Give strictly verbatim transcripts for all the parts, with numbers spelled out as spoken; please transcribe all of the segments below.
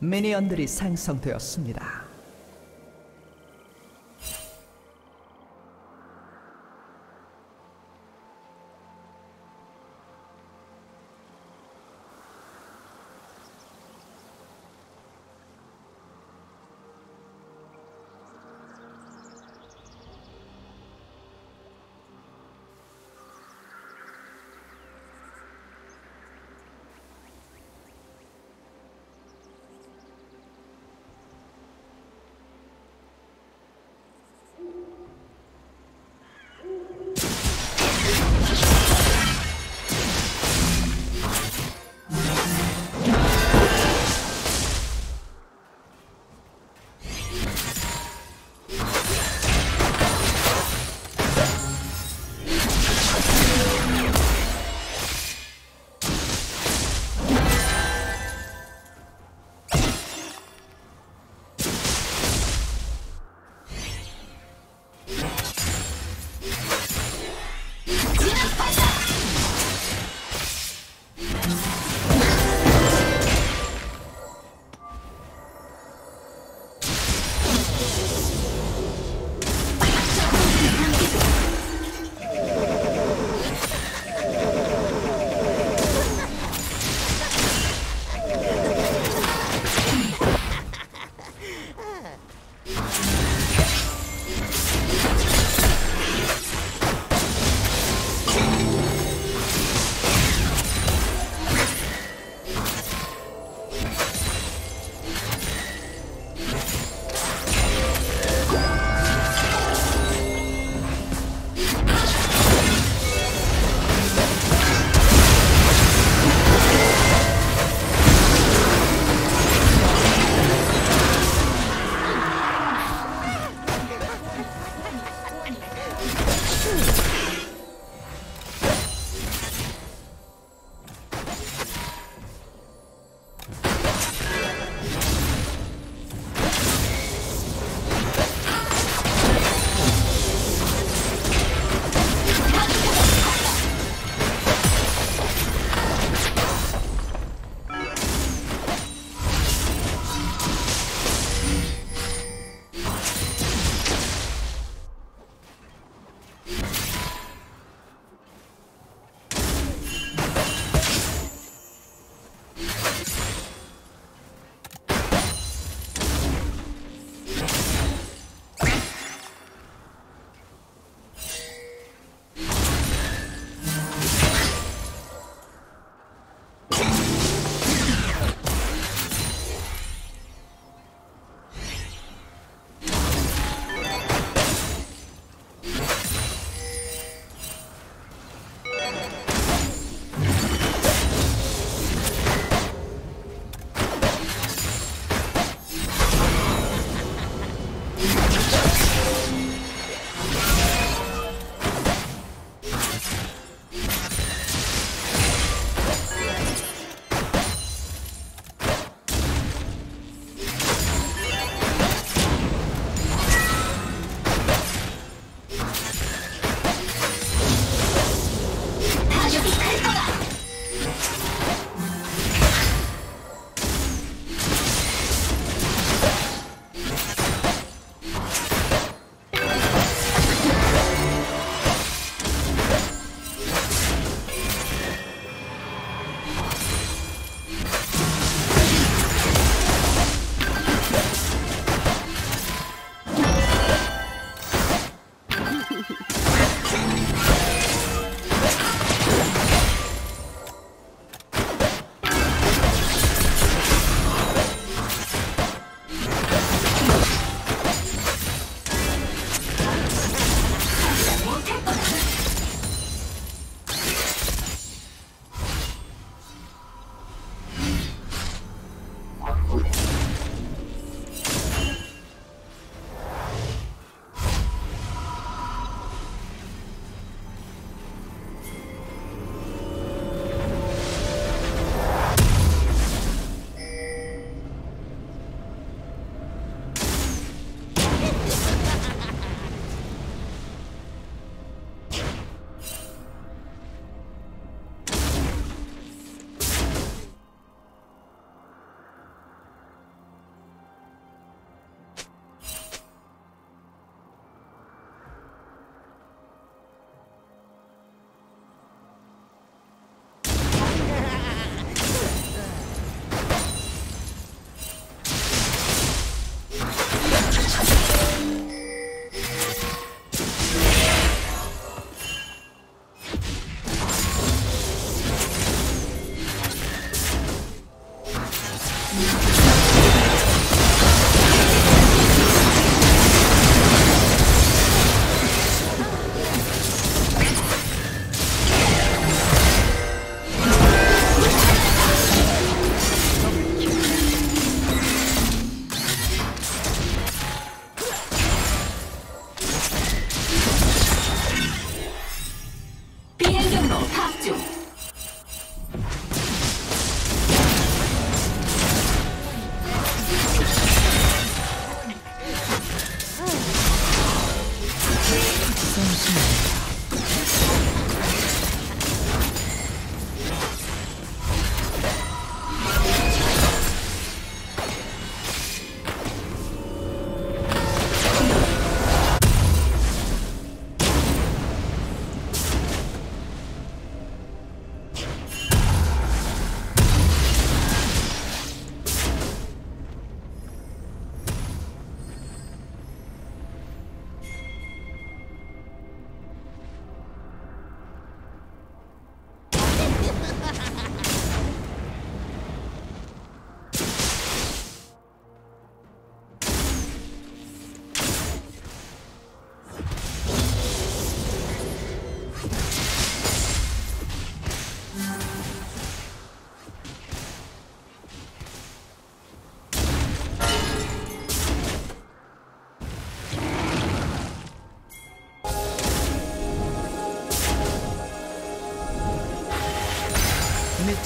미니언들이 생성되었습니다.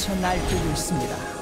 뻗쳐 날뛰고 있습니다.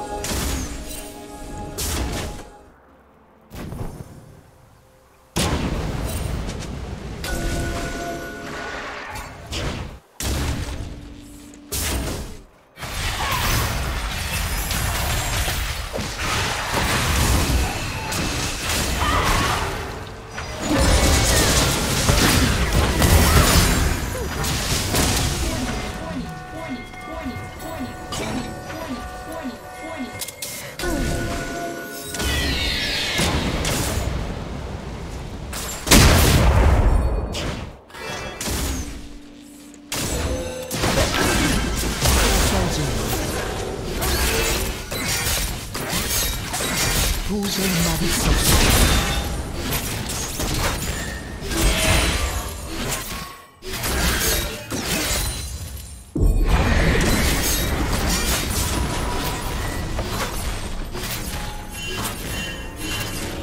도저히 막을 수 없어.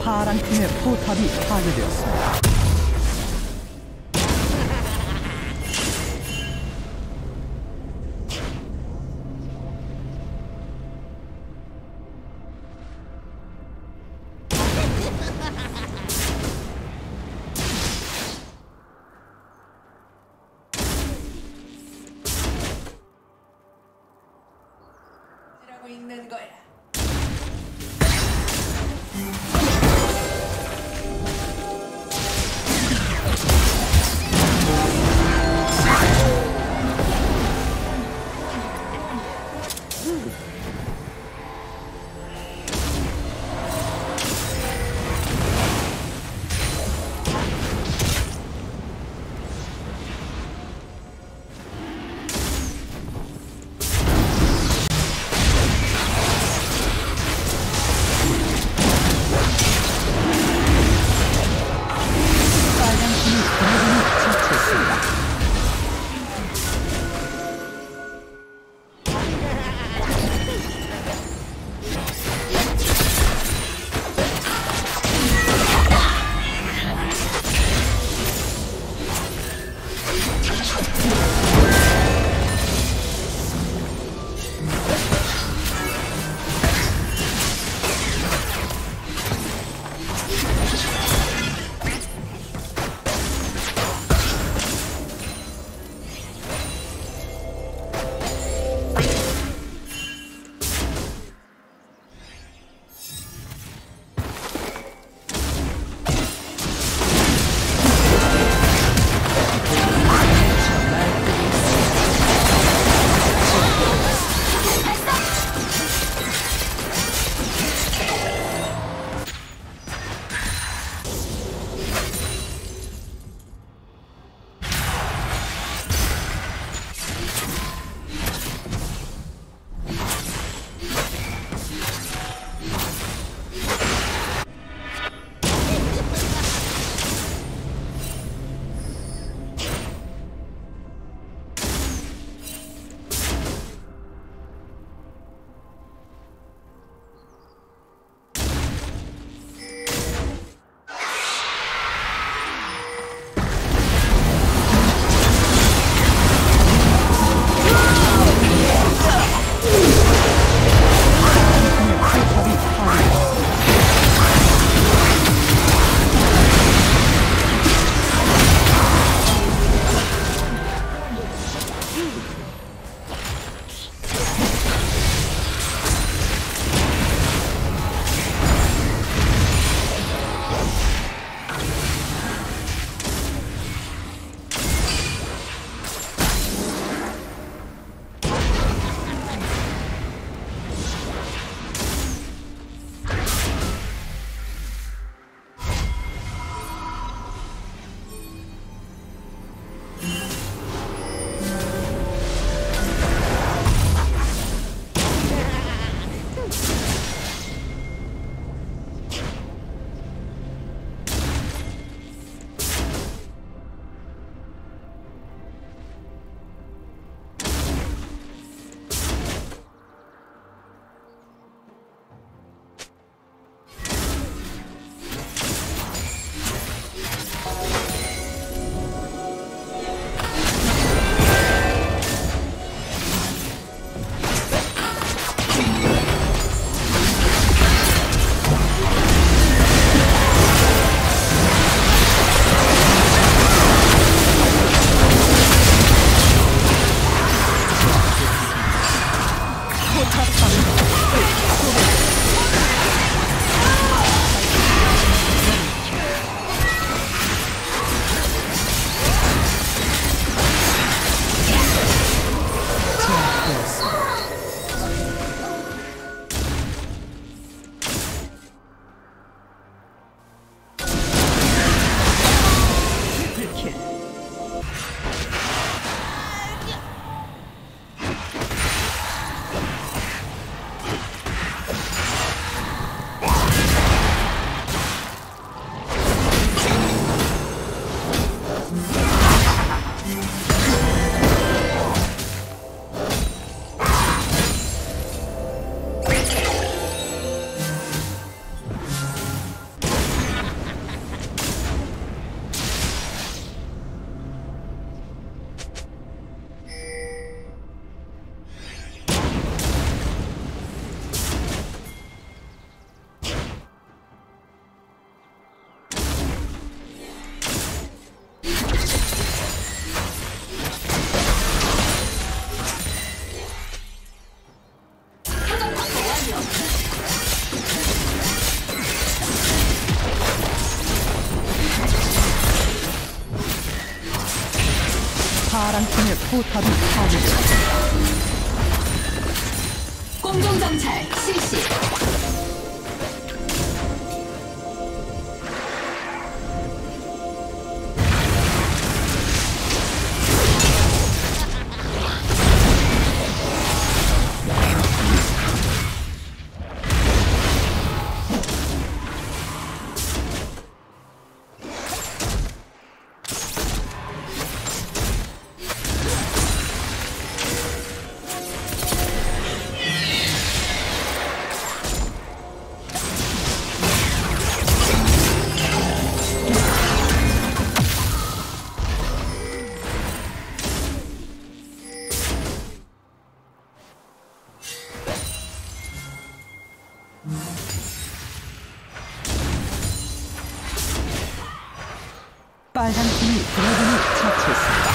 파란 팀의 포탑이 파괴되었습니다. 있는 거야. 파란 팀의 포탑이 파괴되었습니다. 공중 정찰 실시. 빨간 팀이 드래곤을 처치했습니다.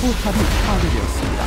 포탑이 파괴되었습니다.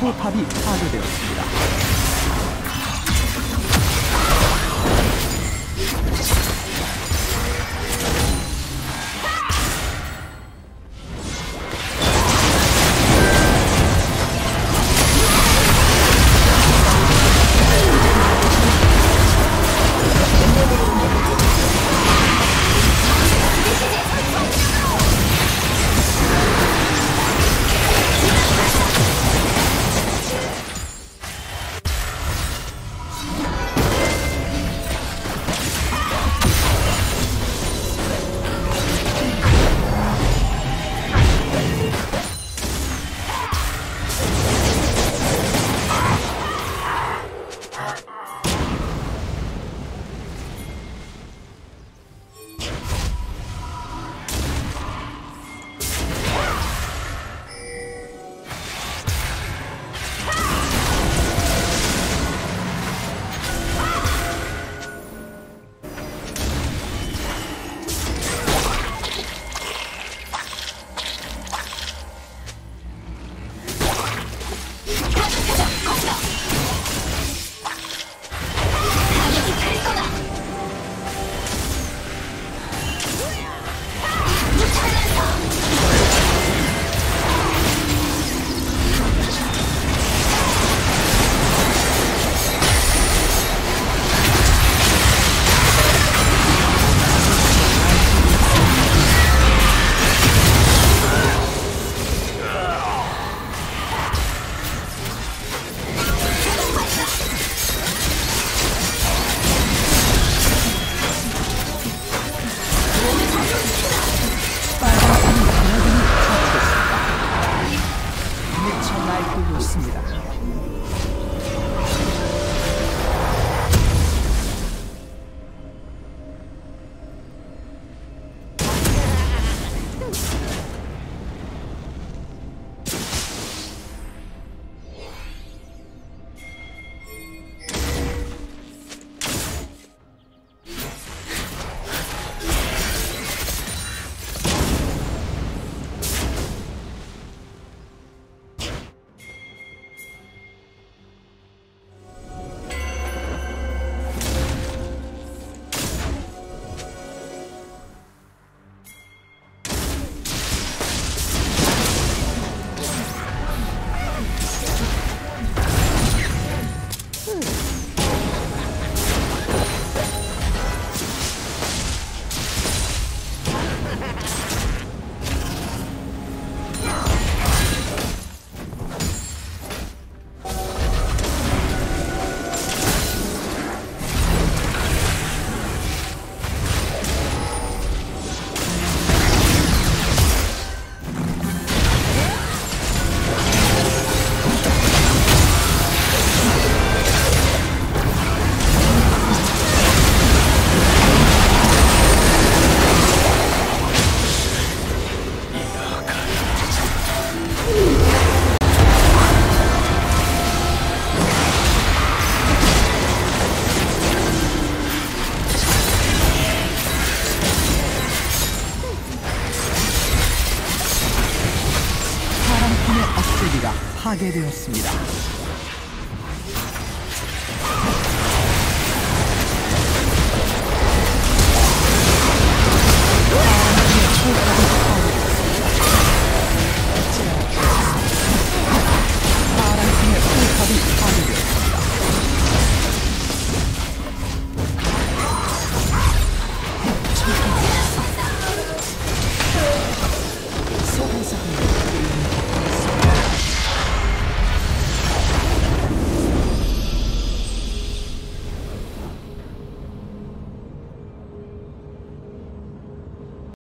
포탑이 파괴되었습니다. 파괴되었습니다.